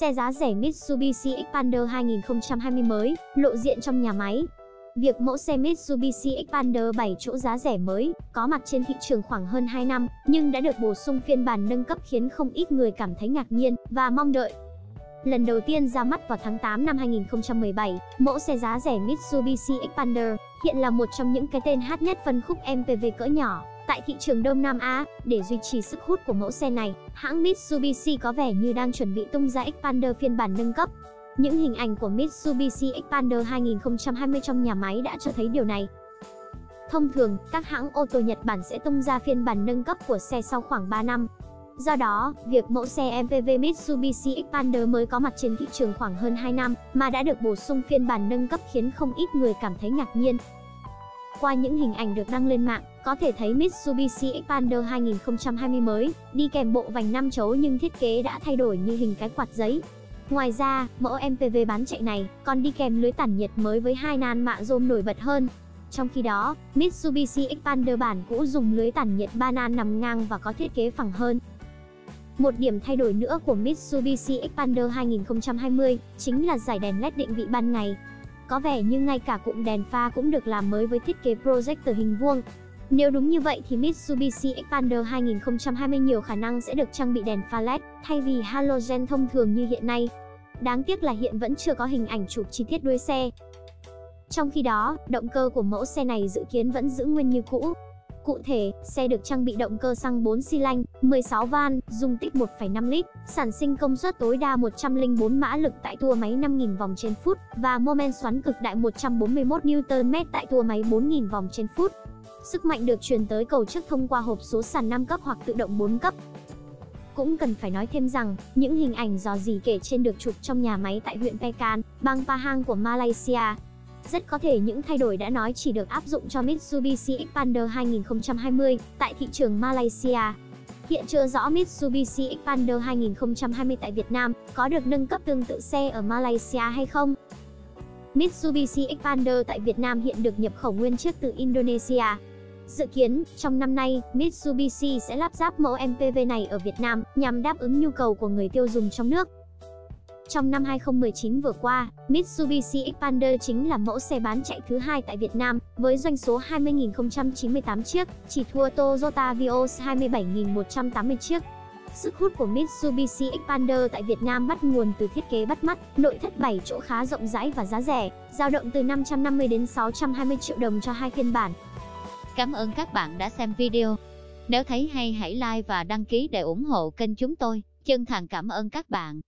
Xe giá rẻ Mitsubishi Xpander 2020 mới, lộ diện trong nhà máy. Việc mẫu xe Mitsubishi Xpander 7 chỗ giá rẻ mới có mặt trên thị trường khoảng hơn 2 năm, nhưng đã được bổ sung phiên bản nâng cấp khiến không ít người cảm thấy ngạc nhiên và mong đợi. Lần đầu tiên ra mắt vào tháng 8 năm 2017, mẫu xe giá rẻ Mitsubishi Xpander hiện là một trong những cái tên hot nhất phân khúc MPV cỡ nhỏ tại thị trường Đông Nam Á. Để duy trì sức hút của mẫu xe này, hãng Mitsubishi có vẻ như đang chuẩn bị tung ra Xpander phiên bản nâng cấp. Những hình ảnh của Mitsubishi Xpander 2020 trong nhà máy đã cho thấy điều này. Thông thường, các hãng ô tô Nhật Bản sẽ tung ra phiên bản nâng cấp của xe sau khoảng 3 năm. Do đó, việc mẫu xe MPV Mitsubishi Xpander mới có mặt trên thị trường khoảng hơn 2 năm mà đã được bổ sung phiên bản nâng cấp khiến không ít người cảm thấy ngạc nhiên. Qua những hình ảnh được đăng lên mạng, có thể thấy Mitsubishi Xpander 2020 mới đi kèm bộ vành 5 chấu nhưng thiết kế đã thay đổi như hình cái quạt giấy. Ngoài ra, mẫu MPV bán chạy này còn đi kèm lưới tản nhiệt mới với 2 nan mạ rôm nổi bật hơn. Trong khi đó, Mitsubishi Xpander bản cũ dùng lưới tản nhiệt 3 nan nằm ngang và có thiết kế phẳng hơn. Một điểm thay đổi nữa của Mitsubishi Xpander 2020 chính là dải đèn LED định vị ban ngày. Có vẻ như ngay cả cụm đèn pha cũng được làm mới với thiết kế projector hình vuông. Nếu đúng như vậy thì Mitsubishi Xpander 2020 nhiều khả năng sẽ được trang bị đèn pha LED thay vì halogen thông thường như hiện nay. Đáng tiếc là hiện vẫn chưa có hình ảnh chụp chi tiết đuôi xe. Trong khi đó, động cơ của mẫu xe này dự kiến vẫn giữ nguyên như cũ. Cụ thể, xe được trang bị động cơ xăng 4 xi lanh, 16 van, dung tích 1,5 lít, sản sinh công suất tối đa 104 mã lực tại tua máy 5.000 vòng trên phút và mô men xoắn cực đại 141 Nm tại tua máy 4.000 vòng trên phút. Sức mạnh được truyền tới cầu trước thông qua hộp số sàn 5 cấp hoặc tự động 4 cấp. Cũng cần phải nói thêm rằng, những hình ảnh rò rỉ kể trên được chụp trong nhà máy tại huyện Pekan, bang Pahang của Malaysia. Rất có thể những thay đổi đã nói chỉ được áp dụng cho Mitsubishi Xpander 2020 tại thị trường Malaysia. Hiện chưa rõ Mitsubishi Xpander 2020 tại Việt Nam có được nâng cấp tương tự xe ở Malaysia hay không. Mitsubishi Xpander tại Việt Nam hiện được nhập khẩu nguyên chiếc từ Indonesia. Dự kiến, trong năm nay, Mitsubishi sẽ lắp ráp mẫu MPV này ở Việt Nam nhằm đáp ứng nhu cầu của người tiêu dùng trong nước. Trong năm 2019 vừa qua, Mitsubishi Xpander chính là mẫu xe bán chạy thứ hai tại Việt Nam, với doanh số 20.098 chiếc, chỉ thua Toyota Vios 27.180 chiếc. Sức hút của Mitsubishi Xpander tại Việt Nam bắt nguồn từ thiết kế bắt mắt, nội thất 7 chỗ khá rộng rãi và giá rẻ, dao động từ 550 đến 620 triệu đồng cho hai phiên bản. Cảm ơn các bạn đã xem video. Nếu thấy hay hãy like và đăng ký để ủng hộ kênh chúng tôi. Chân thành cảm ơn các bạn.